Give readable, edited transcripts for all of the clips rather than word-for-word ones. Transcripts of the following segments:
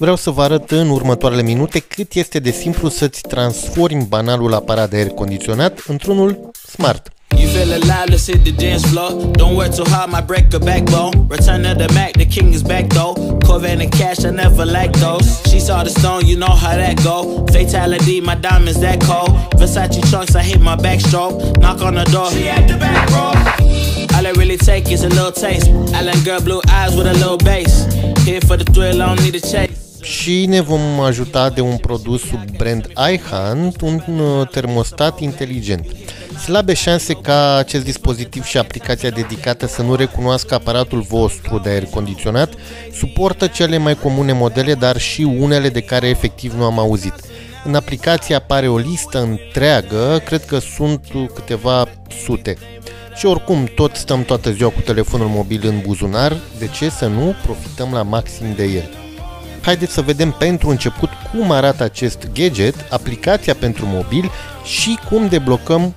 Vreau să vă arăt în următoarele minute cât este de simplu să-ți transformi banalul aparat de aer condiționat într-unul smart. All I really take is a little taste. Island girl blue eyes with a little bass. Here for the thrill, I don't need a chase. Și ne vom ajuta de un produs sub brand iHunt, un termostat inteligent. Slabe șanse ca acest dispozitiv și aplicația dedicată să nu recunoască aparatul vostru de aer condiționat. Suportă cele mai comune modele, dar și unele de care efectiv nu am auzit. În aplicație apare o listă întreagă, cred că sunt câteva sute. Și oricum, tot stăm toată ziua cu telefonul mobil în buzunar, de ce să nu profităm la maxim de el? Haideți să vedem pentru început cum arată acest gadget, aplicația pentru mobil și cum deblocăm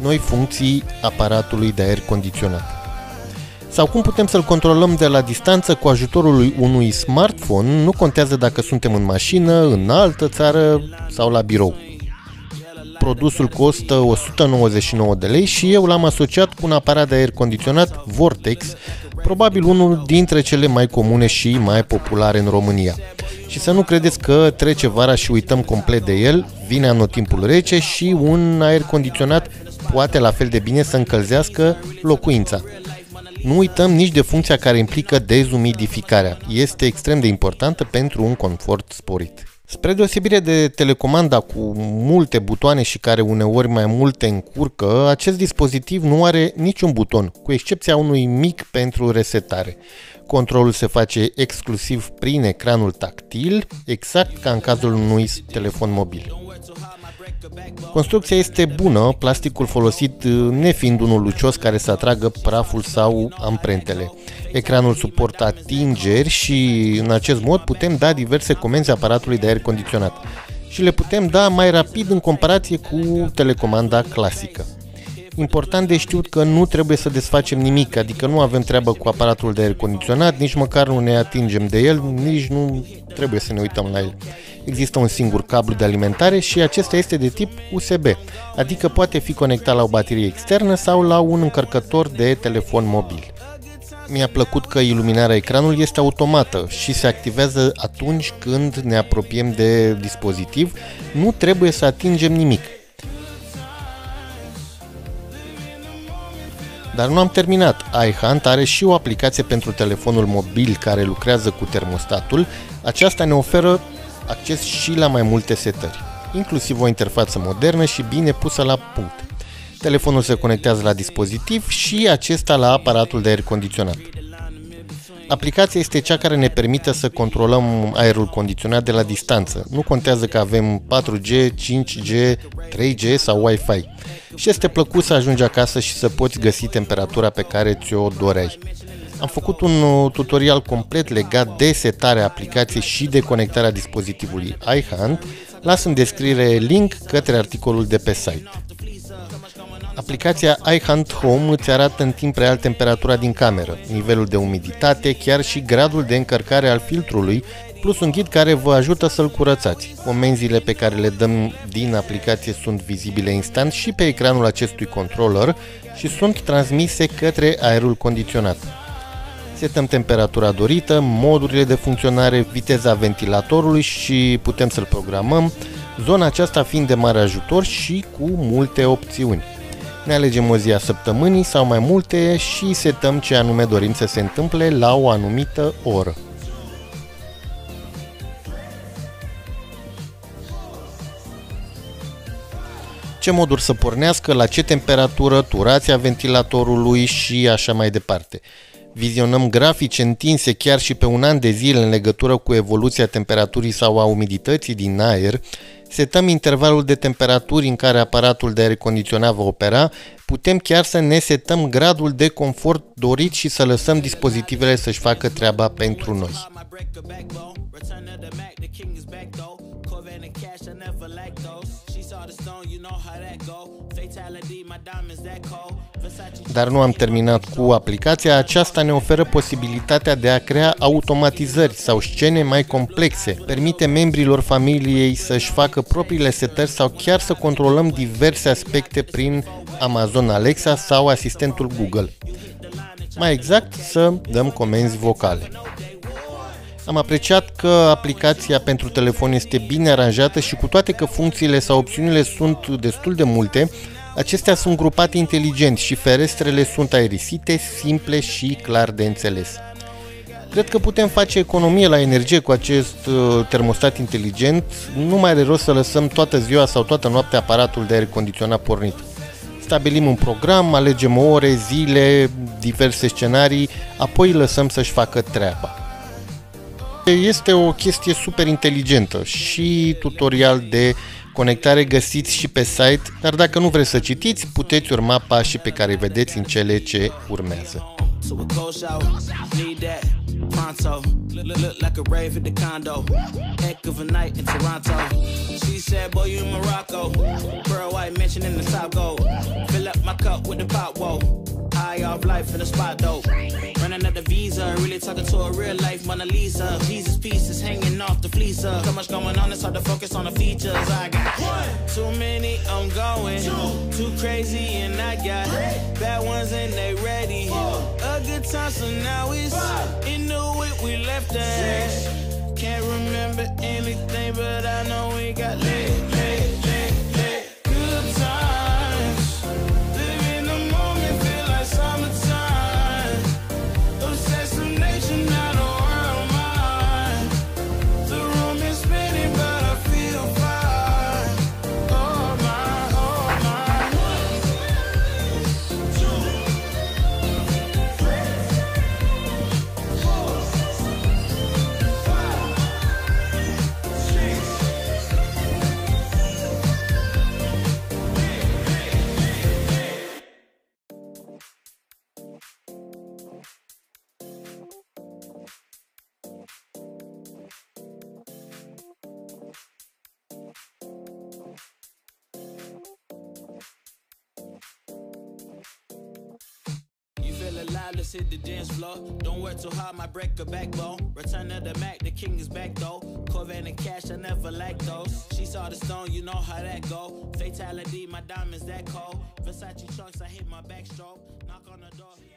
noi funcții aparatului de aer condiționat. Sau cum putem să-l controlăm de la distanță cu ajutorul unui smartphone, nu contează dacă suntem în mașină, în altă țară sau la birou. Produsul costă 199 de lei și eu l-am asociat cu un aparat de aer condiționat Vortex, probabil unul dintre cele mai comune și mai populare în România. Și să nu credeți că trece vara și uităm complet de el, vine anotimpul rece și un aer condiționat poate la fel de bine să încălzească locuința. Nu uităm nici de funcția care implică dezumidificarea, este extrem de importantă pentru un confort sporit. Spre deosebire de telecomanda cu multe butoane și care uneori mai multe încurcă, acest dispozitiv nu are niciun buton, cu excepția unui mic pentru resetare. Controlul se face exclusiv prin ecranul tactil, exact ca în cazul unui telefon mobil. Construcția este bună, plasticul folosit nefiind unul lucios care să atragă praful sau amprentele. Ecranul suportă atingeri și în acest mod putem da diverse comenzi aparatului de aer condiționat și le putem da mai rapid în comparație cu telecomanda clasică. Important de știut că nu trebuie să desfacem nimic, adică nu avem treabă cu aparatul de aer condiționat, nici măcar nu ne atingem de el, nici nu trebuie să ne uităm la el. Există un singur cablu de alimentare și acesta este de tip USB, adică poate fi conectat la o baterie externă sau la un încărcător de telefon mobil. Mi-a plăcut că iluminarea ecranului este automată și se activează atunci când ne apropiem de dispozitiv, nu trebuie să atingem nimic. Dar nu am terminat, iHunt are și o aplicație pentru telefonul mobil care lucrează cu termostatul, aceasta ne oferă acces și la mai multe setări, inclusiv o interfață modernă și bine pusă la punct. Telefonul se conectează la dispozitiv și acesta la aparatul de aer condiționat. Aplicația este cea care ne permite să controlăm aerul condiționat de la distanță, nu contează că avem 4G, 5G, 3G sau Wi-Fi. Și este plăcut să ajungi acasă și să poți găsi temperatura pe care ți-o doreai. Am făcut un tutorial complet legat de setarea aplicației și de conectarea dispozitivului iHunt, las în descriere link către articolul de pe site. Aplicația iHunt Home îți arată în timp real temperatura din cameră, nivelul de umiditate, chiar și gradul de încărcare al filtrului, plus un ghid care vă ajută să-l curățați. Comenzile pe care le dăm din aplicație sunt vizibile instant și pe ecranul acestui controller și sunt transmise către aerul condiționat. Setăm temperatura dorită, modurile de funcționare, viteza ventilatorului și putem să-l programăm, zona aceasta fiind de mare ajutor și cu multe opțiuni. Ne alegem o zi a săptămânii sau mai multe și setăm ce anume dorim să se întâmple la o anumită oră. Ce moduri să pornească, la ce temperatură, turația ventilatorului și așa mai departe. Vizionăm grafice întinse chiar și pe un an de zile în legătură cu evoluția temperaturii sau a umidității din aer. Setăm intervalul de temperaturi în care aparatul de aer condiționat va opera, putem chiar să ne setăm gradul de confort dorit și să lăsăm dispozitivele să-și facă treaba pentru noi. and cash, I never let go. She saw the stone, you know how that go. Fatality, my diamonds that cold. Dar nu am terminat cu aplicația. Aceasta ne oferă posibilitatea de a crea automatizări sau scene mai complexe. Permite membrilor familiei să-și facă propriile setări sau chiar să controlăm diverse aspecte prin Amazon Alexa sau asistentul Google. Mai exact, să dăm comenzi vocale. Am apreciat că aplicația pentru telefon este bine aranjată și cu toate că funcțiile sau opțiunile sunt destul de multe, acestea sunt grupate inteligent și ferestrele sunt aerisite, simple și clar de înțeles. Cred că putem face economie la energie cu acest termostat inteligent, nu mai are rost să lăsăm toată ziua sau toată noaptea aparatul de aer condiționat pornit. Stabilim un program, alegem ore, zile, diverse scenarii, apoi lăsăm să-și facă treaba. Este o chestie super inteligentă și tutorial de conectare găsiți și pe site, dar dacă nu vreți să citiți, puteți urma pașii pe care îi vedeți în cele ce urmează. Hit the dance floor, don't work too hard, my break a backbone. Return of the Mac, the king is back though. Corvette and cash, I never lack those. She saw the stone, you know how that go. Fatality, my diamonds that cold. Versace trunks, I hit my backstroke. Knock on the door.